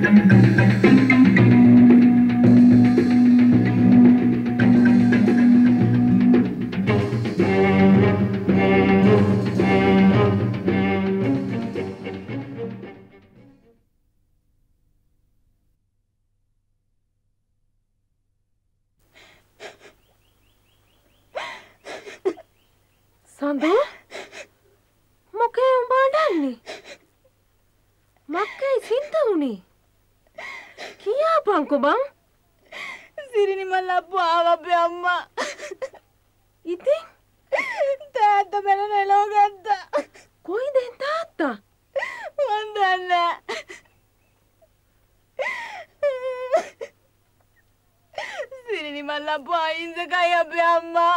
Sandu, muka yang bandar nih, makai cinta nih. Kia bangku bang? Siri ni malah bawa be amma. Iti? Tata mera nelo ganta. Koi den tata? Mandana. Siri ni malah bawa inza kaya be amma.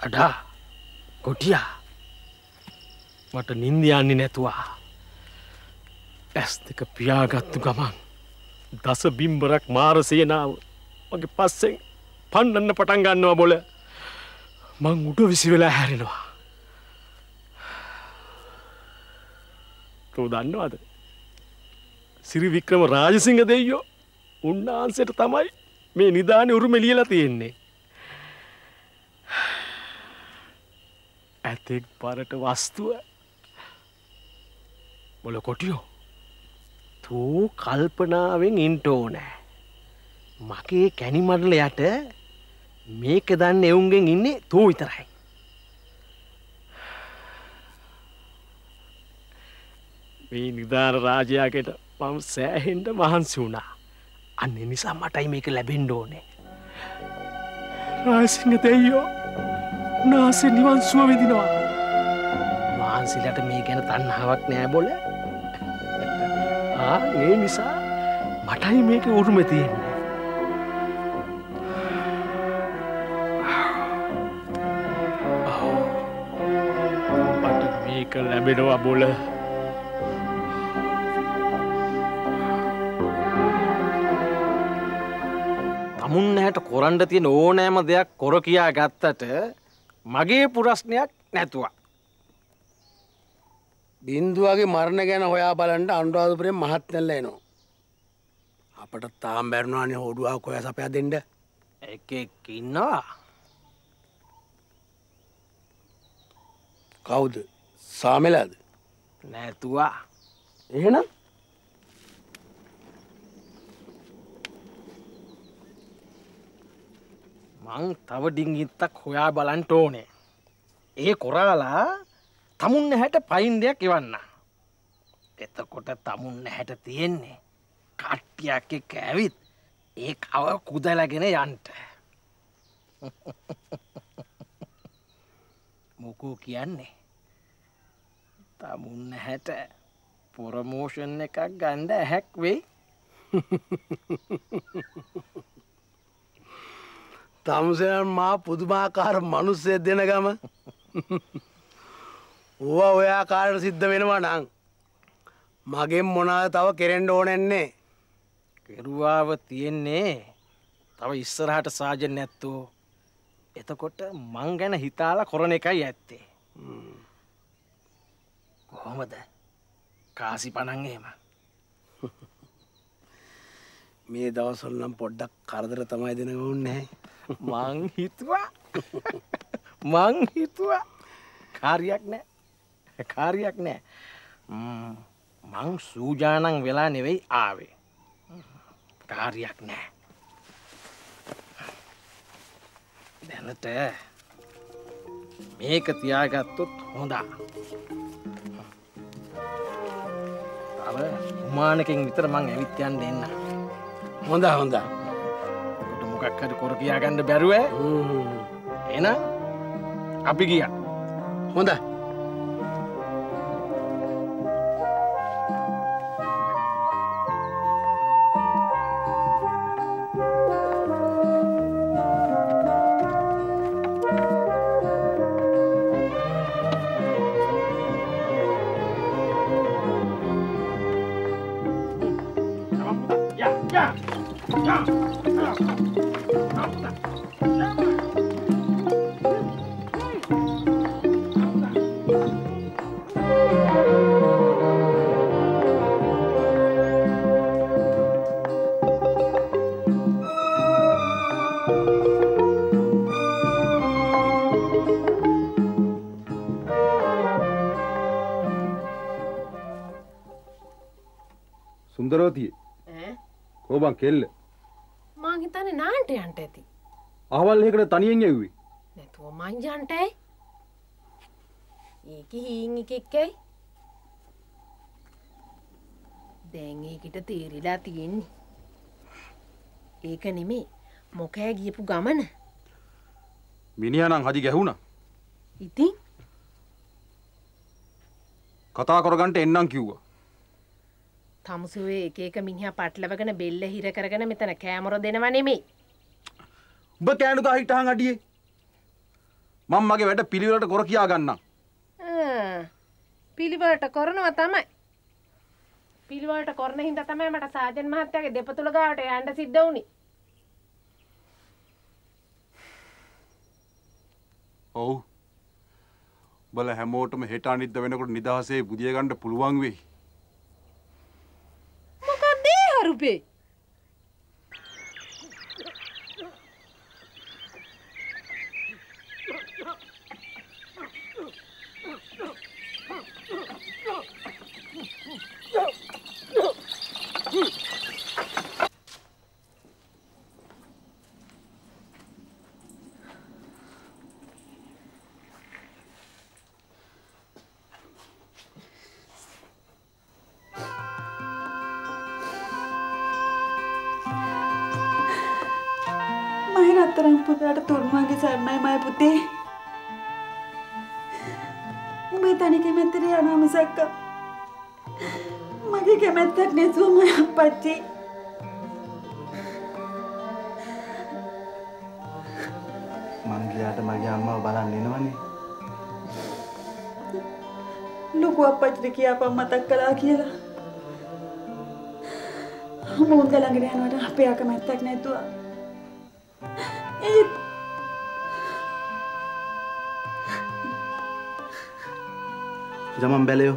Ada, kodia, mata nindia nine tua, es tika piaga tugaman, dasa bimberak marasena, pake paseng, pandan na patanggan noa boleh, mangudo visibela hari noa, tudan noa de, Siri Vikram Rajasinghe deyo, unaan set tamai, menidani uru meliela tienne. Atik parat wastu bolo kotiyo tu kalpanaweng intone make keni marlayata meke danne eunggen inne tu vitarai me nidara rajayageta mam sahenna mahansi una anne nisa matai meke labenna one Rajasinghe deyyo Nasi niwan suami dinawa, maan silat mekena tanahawak naya boleh. Ah, ini nisa, matai meke urumeti. Oh, pada meke lebedoa boleh. Tamun naya to koran dati no naya madya korokia gatta te. Mage purasneyak nathuwa. Binduwage marana gana hoya balanna Anuradhapura mahathmalla eno. Apata taan bærunawa ne hoduwak hoya sapaya denna. Ekek innawa. Kawuda? Samelada? Nathuwa. Ehena? Mang tawa dingitak hoya balanna one. E korala tamun nehata payin deyak ewanna. Etakota tamun nehata tiyenne kattiyake kævit e kawa kudalagena yanta. Moko kiyanne tamun nehata promotion ekak ganda hak we. Tamsean ma pudumakara manusse dena gama. Uwa oya karan siddha wenawa nan. Mage monada thawa kerenna one nenne. Keruwawa tiyenne. Thawa isserahata sajan natto. Etakota man gana hitala korana ekai ætte. Kohomada? Kasi panan ehema. Me dawaswal nan poddak karadara thamai denawa unne. Mang hitwa, karyak ne, mang sujanang vela nevei ave, karyak ne, dena te, මේක තියාගත්තොත් හොඳා. තව උමානකින් විතර මං ඇවිත් යන්න එන්න. හොඳා හොඳා. ඔකට මොකක් හරි කර කියා ගන්න බැරුව එහෙනම් අපි ගියා. හොඳා. Bang Kel, mang kita nih nanti anteti. Awalnya kita taninya juga. Nih tuh mang jantai. Iki hingi kekei. Dengi kita tiri latiin. Eka nih me, mau kayak gitu gaman? Minian ang haji gahuna. Iti? Kata koran tenang kiuga. Thamsuwe eke eka minha patlavagana bella hira karagana metana camera denawa neme. Oba kænuka hitahan adiye. Man mage weda piliwalata kor kiya ganna. Ah. Piliwalata koranawa thamai. Piliwalata korana hinda thamai mata Sajan mahathiyage depatula gawata yanna siddha uni. Oh. Bala hamotoma heta nidda wenakota nidahase budiya ganna puluwan weyi. Rupi, Ada turma ke sarnai mai putih. Umai tani ke metri anu misakka. Magi ke metak ne suma pachi. Mangliyata magi amma balan nenawani. Luku apachri kiya apa matak kala kiyala. Munga langre anu ada ape aka metak ne tu. Zaman beliau.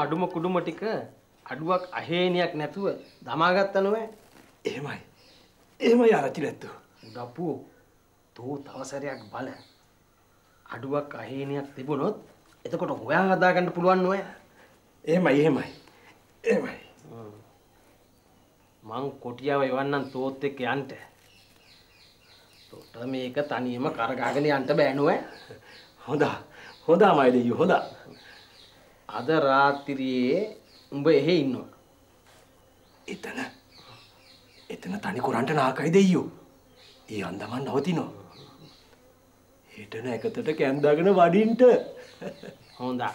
අඩුම කුඩුම ටික අඩුවක් අහේනියක් නැතුව දමා ගත්තා නෝ. එහෙමයි. එහෙමයි ආරච්චි නැත්තෝ. උඩප්පෝ තෝ තවසරයක් බල. අඩුවක් අහේනියක් තිබුණොත් එතකොට හොයා හදා ගන්න පුළුවන් නෝ. එහෙමයි. Mang kotiya iwannan tootte yanta. Toota meka taniyama karagagen yanta bæ noe. Honda, honda mai deyu honda. Ada raatriye umba ehe innawa. Etana. Etana tani koranta nakai deyu. E andaman nawatinawa. Hetana ekatata kændagena wadinta. Honda.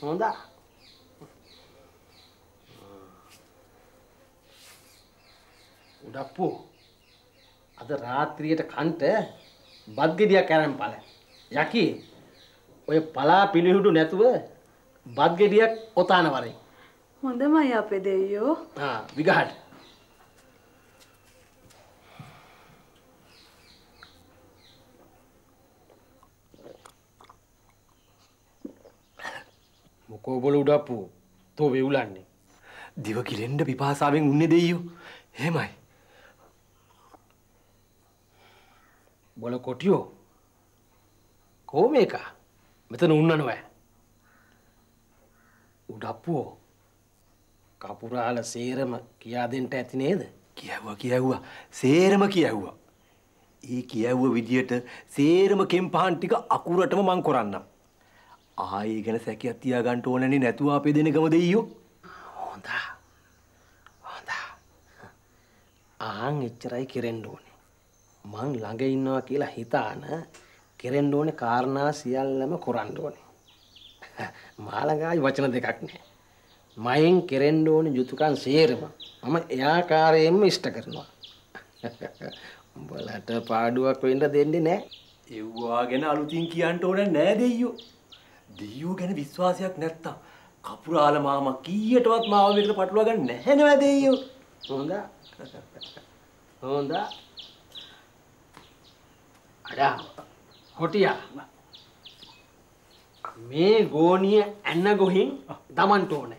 Honda. Udapu, ada ratriya kante, badgediya karam pala. Yaki, oye pala pilihudu netuwe, badgediya otana wari. Honda maya pedeyo. Ah, vigahad. Muko bolu udapu, to beulani. Diwa kirenda bipasa abeng unne deyo, hemai. Bola kotio, kau meka, betul nunna noe. Udah puo, kapura ala serem kia den teti nede. Kia hua, serem kia hua. I kia hua vidiyata serem kempahan tika akuratama mang koranna. Ai gana sakiya tiya ganto nani netuwa ape dene gama deyo. Honda, honda, ahang eccerai kirendo. Mang langga innawa kiyala hitana keren done karana siyallama koranna one. Malangai wacana dekak ne. Mayen keren done jutukan serema mama eya karayemma ishta karanawa. Umbalata paaduwak wenna denne ne. Ewwa gena aluthin kiyanna one ne deyyo. Deyyo gena viswasayak naththam kapurala mama kiyetawat mawa mekata patuluwa ganne naha newa deyyo. Honda. Honda. Ada, kotiya, me goniya enna gohin daman tone.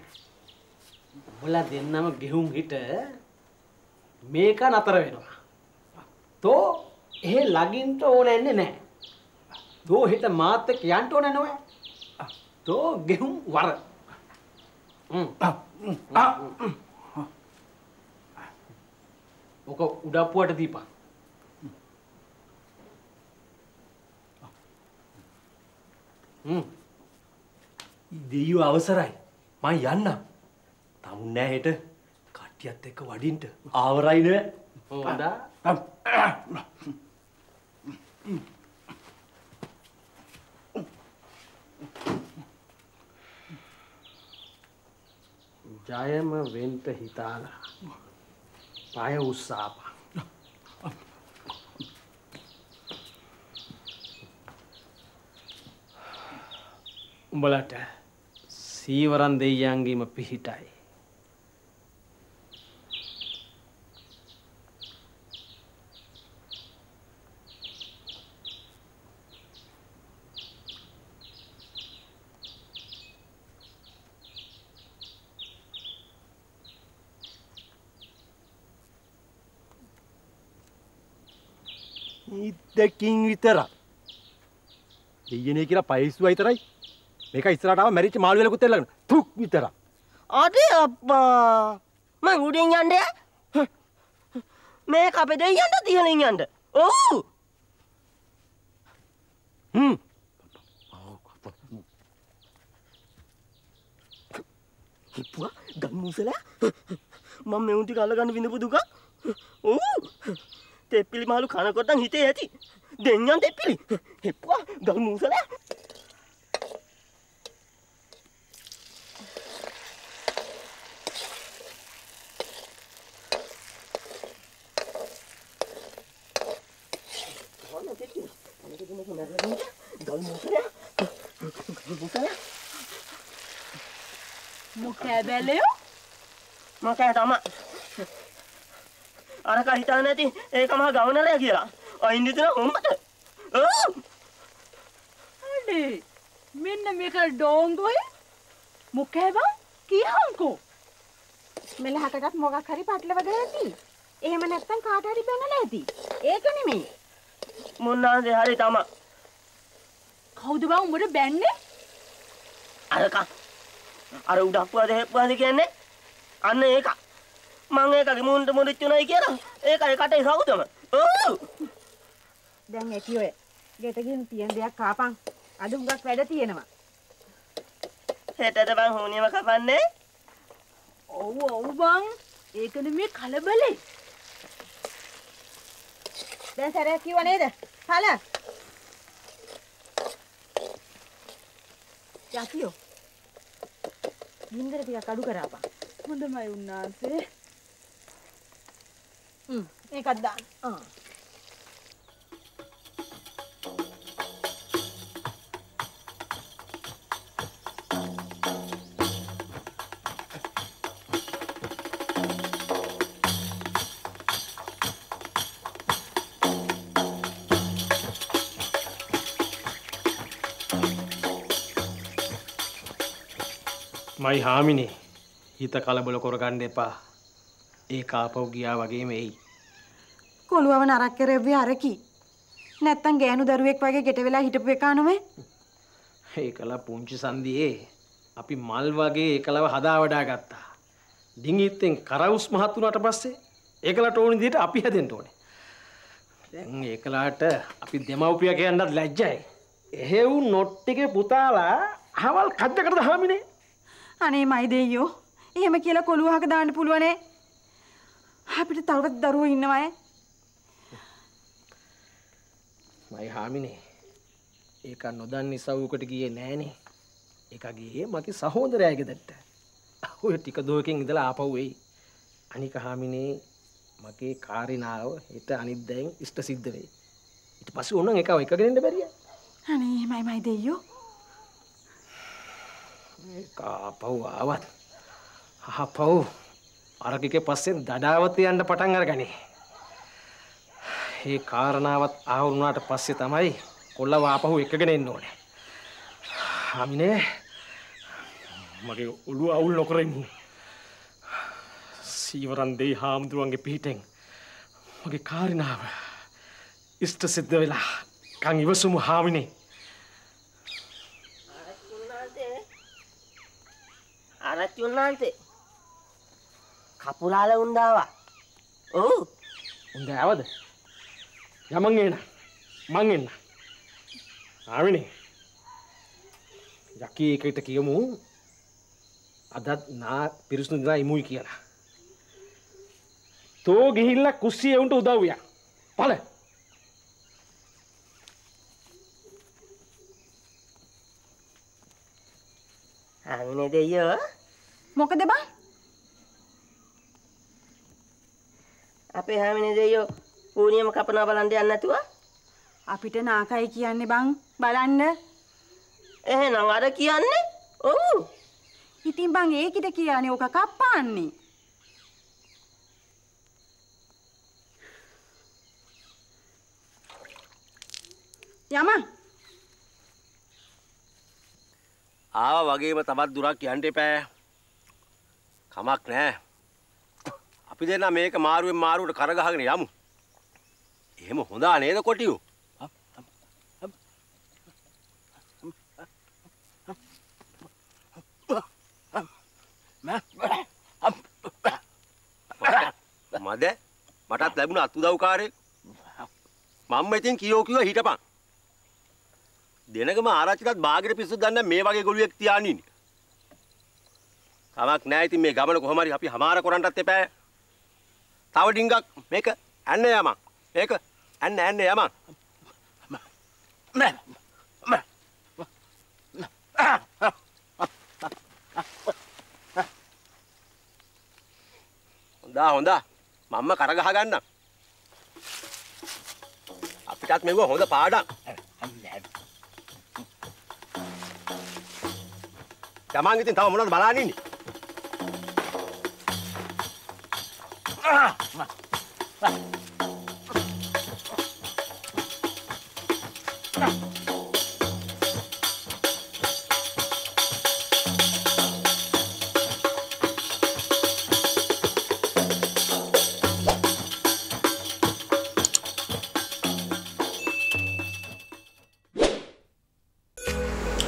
Bola dennama gehum hita, meka nathara wenawa. To ehe laginta one enne ne. To hita maath ek yanna one noe. To gehum war. Oka udapuwata dipa. Deyu avasarai, ma yanna. Tamu ne heta katiyat ekka wadinta. Avarai ne. Honda. Jayama venta hitala. Paya ussapa. Umbalata siwaran deyange ma pihitai. Idakin vitara. Deyene kira paisuwa itarai. Mereka istirahat apa? Meri cuma malu ya kutelan. Thuk bicara. Adi apa? Mang udah nyanda? Mereka beda nyanda tiada nyanda. Oh. Ibu, gamu sila. Mama untuk kalau kan windu buduga. Oh. Tepili malu kanak kotang hite hati. Dengan tepili. Ibu, gamu sila. Beliau, makanya tamat. Anak kita nanti, kamu agak mana lagi lah. Oh ini tuh umat. Oh, aduh, mana mereka donggoi? Mukanya bang, kiamku. Melihat agak moga kari patle bagaikan. Mana tentang kahari bangal lagi. Itu nih mi. Muna sehari tamat. Kau tuh bang umur berapa? Anak. අර උඩක් පුරාද හෙප් පුරාද කියන්නේ අන්න ඒක මං ඒකගේ මුන්ට මුරිච්චුණයි කියලා ඒකයි කටේ සවුදම ඕ දැන් ඇටි ඔය ගෙට ගිහින් තියෙන දෙයක් කාපන් අද උගක් වැඩ තියෙනවා හෙටට බං හොනියම කපන්නේ ඔව් ඔව් බං ඒකනේ මේ කලබලේ දැන් සරයක් කිව්ව නේද හල යතියෝ ගින්දර ටිකක් අඩු කරාපන් හොඳමයි උන්නාන්සේ මේකක් දාන්න මයි හාමිනේ හිත කලබල කරගන්න එපා ඒක ආපහු ගියා වගේම එයි කොළුවව නරක කරෙව්වේ අරකි නැත්තම් ගෑනු දරුවෙක් වගේ ගෙට වෙලා හිටපු එකා නොවේ ඒකලා පුංචි සන්දියේ අපි මල් වගේ ඒකලව හදාවඩා ගත්තා ඩිංගිත්තෙන් කරවුස් මහත් වුණාට පස්සේ ඒකලට ඕන විදිහට අපි හැදෙන්න ඕනේ දැන් ඒකලාට අපි දෙමව්පිය කියන්නත් ලැජ්ජයි එහෙව් නොට් එකේ පුතාලා අහවල් කද්දකටද හාමිනේ අනේ මයි දෙයියෝ එහෙම කියලා කොළුවහක දාන්න පුළුවනේ අපිට තවත් දරුවෝ ඉන්නවයි මයි හාමිනේ ඒක නොදන්න නිසා ඌකට ගියේ නෑනේ ඒක ගියේ මගේ සහෝදරයාගේ දෙට ඔය ටික දෝකෙන් ඉඳලා ආපහු එයි අනික හාමිනේ මගේ කාරිනාව හිට අනිත් දැන් ඉෂ්ට සිද්ධ වෙයි ඊට පස්සේ ඕනනම් එකව එකගෙන ඉන්න බැරිය අනේ මයි දෙයියෝ කාපව් ආවත් ආපව් අරකිකේ පස්සෙන් දඩාවත යන්න පටන් අරගනේ. මේ කාරණාවත් ආවුණාට පස්සේ තමයි කොල්ලව ආපහු එකගෙන එන්න ඕනේ. ආමිනේ මගේ ඔළුව අවුල් නොකර ඉන්න. සීවරන් දෙයි හාමුදුරුවන්ගේ පිටින් මගේ කාරණාව ඉෂ්ට සිද්ධ වෙලා කන් ඉවසුමු හාමිනේ. Arat Yunante, kapulala undawa, oh, undawa deh, ya mangin na, amin nih, jaki kayak takiamu, adat na virus nunda imu ikiya na, tuh gihilna kusiya untuk udawiya, pale. Amin deh ya. මොකද බං අපේ හැමිනේ දෙයෝ ඌණියම කපනවා බලන්න යන්න නැතුව අපිට නාකයි කියන්නේ බං බලන්න එහෙනම් අර කියන්නේ ඔව් ඉතින් බං ඒකිට කියන්නේ ඕක කප්පාන්නේ යම ආව වගේම තවත් දුරක් යන්න එපෑ කමක් නෑ. අපි දෙන්නා මේක මාරුවෙන් මාරුවට කර ගහගෙන යමු. එහෙම හොඳා නේද කොටියෝ? මදේ මටත් ලැබුණ අතුදව්කාරයෙක්. මම ඉතින් කීවා හිටපන්. දෙනගම ආරච්චිටත් බාගෙට පිස්සු ගන්න මේ වගේ ගොළුෙක් තියාගෙන ඉන්නේ. කමක් නැහැ ඉතින් මේ ගමන කොහොම හරි අපි හමාර කරන්නත් එපා. තව ඩිංගක් මේක ඇන්න යමං. මේක ඇන්න යමං. හොඳා මම්ම කර ගහ ගන්නම්. අපිටත් මෙව හොඳ පාඩම්. තමන් ඉතින් තව මොනවද බලන්න ඉන්නේ?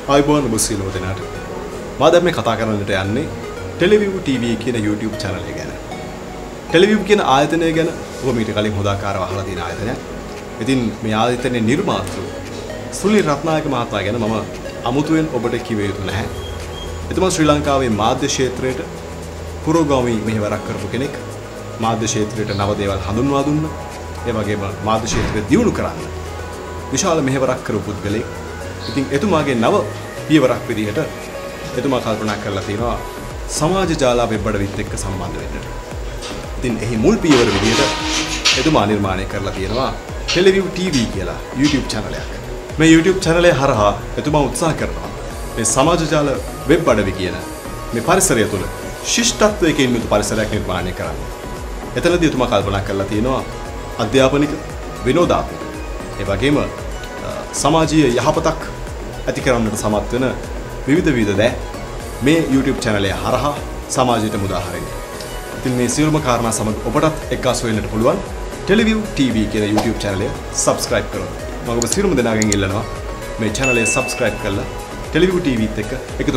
Ayo buat nomor silo dengan बाद में कथा करने टेन्नी टेलीव्यू टीवी की ना यूट्यूब चैनल है गया ना टेलीव्यू की ना आयतन है गया ना वो मीठे काली मुदा कारवाहला दिन आयतन है इतने में आयतन ने निर्मात्र सुली रत्नायक महता गया ना मामा අමුතුවෙන් ඔබට කිව යුතු නැහැ. එතුමා ශ්‍රී ලංකාවේ මාධ්‍ය ක්ෂේත්‍රයට පුරෝගාමී මෙහෙවරක් කරපු කෙනෙක්. මාධ්‍ය ක්ෂේත්‍රයට නව දේවල් හඳුන්වා දුන්න. ඒ වගේම මාධ්‍ය ක්ෂේත්‍රය දියුණු කරන්න විශාල මෙහෙවරක් කරපු පුද්ගලෙක්. ඉතින් එතුමාගේ නව පියවරක් විදිහට එතුමා කල්පනා කරලා තියෙනවා සමාජ ජාලා වෙබ් අඩවිත් එක්ක සම්බන්ධ වෙන්නට. ඉතින් එහි මුල් පියවර විදිහට එතුමා නිර්මාණය කරලා තියෙනවා ටෙලිවිව් ටීවී කියලා YouTube channel එකක්. මේ YouTube channel එක හරහා එතුමා උත්සාහ කරනවා මේ සමාජ ජාල වෙබ් අඩවි කියන මේ පරිසරය තුළ ශිෂ්ටත්වයකින් යුතු පරිසරයක් නිර්මාණය කරන්න. එතනදී එතුමා කල්පනා කරලා තියෙනවා අධ්‍යාපනික විනෝදාත්මක ඒ වගේම සමාජීය යහපතක් ඇති කරන්නට සමත් වෙන විවිධ දෑ මේ YouTube channel එක හරහා සමාජයට මුදා හරින්න. ඉතින් මේ සියලුම කාරණා සමග ඔබටත් එක්කාසු වෙන්නට පුළුවන් ටෙලිවිව් TV කියන YouTube channel එක subscribe කරන්න. Maka besar mudah naging ilmu, channel subscribe kala, Television TV teka, itu